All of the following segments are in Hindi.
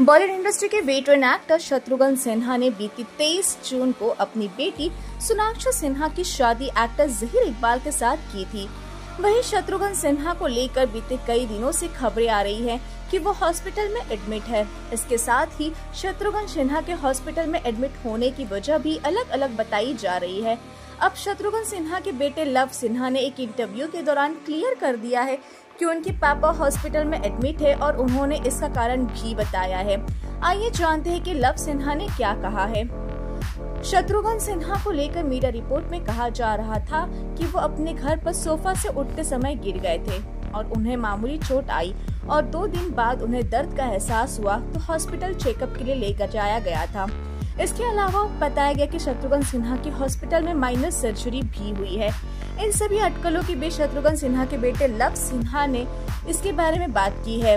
बॉलीवुड इंडस्ट्री के वेटरन एक्टर शत्रुघ्न सिन्हा ने बीती 23 जून को अपनी बेटी सोनाक्षी सिन्हा की शादी एक्टर जहीर इकबाल के साथ की थी। वहीं शत्रुघ्न सिन्हा को लेकर बीते कई दिनों से खबरें आ रही हैं कि वो हॉस्पिटल में एडमिट है। इसके साथ ही शत्रुघ्न सिन्हा के हॉस्पिटल में एडमिट होने की वजह भी अलग अलग बताई जा रही है। अब शत्रुघ्न सिन्हा के बेटे लव सिन्हा ने एक इंटरव्यू के दौरान क्लियर कर दिया है कि उनके पापा हॉस्पिटल में एडमिट है और उन्होंने इसका कारण भी बताया है। आइए जानते हैं कि लव सिन्हा ने क्या कहा है। शत्रुघ्न सिन्हा को लेकर मीडिया रिपोर्ट में कहा जा रहा था कि वो अपने घर पर सोफा से उठते समय गिर गए थे और उन्हें मामूली चोट आई और 2 दिन बाद उन्हें दर्द का एहसास हुआ तो हॉस्पिटल चेकअप के लिए लेकर जाया गया था। इसके अलावा बताया गया कि शत्रुघ्न सिन्हा की हॉस्पिटल में माइनर सर्जरी भी हुई है। इन सभी अटकलों के बीच शत्रुघ्न सिन्हा के बेटे लव सिन्हा ने इसके बारे में बात की है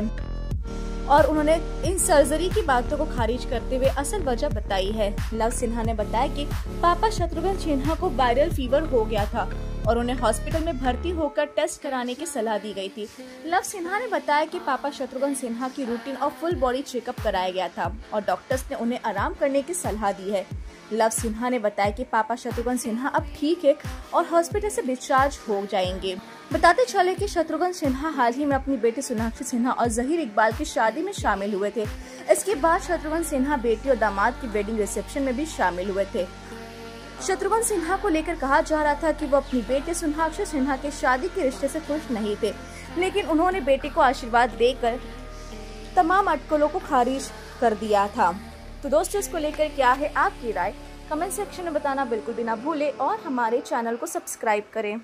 और उन्होंने इन सर्जरी की बातों को खारिज करते हुए असल वजह बताई है। लव सिन्हा ने बताया कि पापा शत्रुघ्न सिन्हा को वायरल फीवर हो गया था और उन्हें हॉस्पिटल में भर्ती होकर टेस्ट कराने की सलाह दी गई थी। लव सिन्हा ने बताया कि पापा शत्रुघ्न सिन्हा की रूटीन और फुल बॉडी चेकअप कराया गया था और डॉक्टर्स ने उन्हें आराम करने की सलाह दी है। लव सिन्हा ने बताया कि पापा शत्रुघ्न सिन्हा अब ठीक है और हॉस्पिटल से डिस्चार्ज हो जाएंगे। बताते चले कि शत्रुघ्न सिन्हा हाल ही में अपनी बेटी सोनाक्षी सिन्हा और जहीर इकबाल की शादी में शामिल हुए थे। इसके बाद शत्रुघ्न सिन्हा बेटी और दामाद की वेडिंग रिसेप्शन में भी शामिल हुए थे। शत्रुघ्न सिन्हा को लेकर कहा जा रहा था कि वो अपनी बेटी सोनाक्षी सिन्हा के शादी के रिश्ते से खुश नहीं थे, लेकिन उन्होंने बेटी को आशीर्वाद देकर तमाम अटकलों को खारिज कर दिया था। तो दोस्तों, इसको लेकर क्या है आपकी राय? कमेंट सेक्शन में बताना बिल्कुल भी ना भूले और हमारे चैनल को सब्सक्राइब करें।